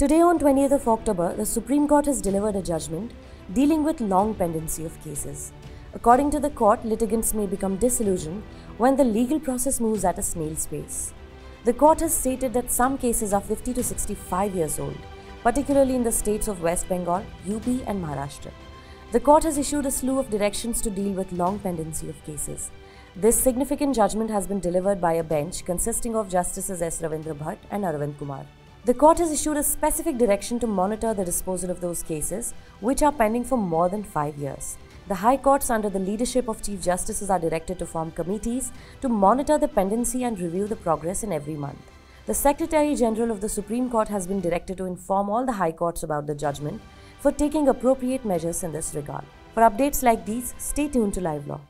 Today on 20th of October, the Supreme Court has delivered a judgment dealing with long pendency of cases. According to the court, litigants may become disillusioned when the legal process moves at a snail's pace. The court has stated that some cases are 50 to 65 years old, particularly in the states of West Bengal, UP and Maharashtra. The court has issued a slew of directions to deal with long pendency of cases. This significant judgment has been delivered by a bench consisting of Justices S. Ravindra Bhat and Arvind Kumar. The court has issued a specific direction to monitor the disposal of those cases which are pending for more than 5 years. The High Courts under the leadership of Chief Justices are directed to form committees to monitor the pendency and review the progress in every month. The Secretary General of the Supreme Court has been directed to inform all the High Courts about the judgment for taking appropriate measures in this regard. For updates like these, stay tuned to Live Law.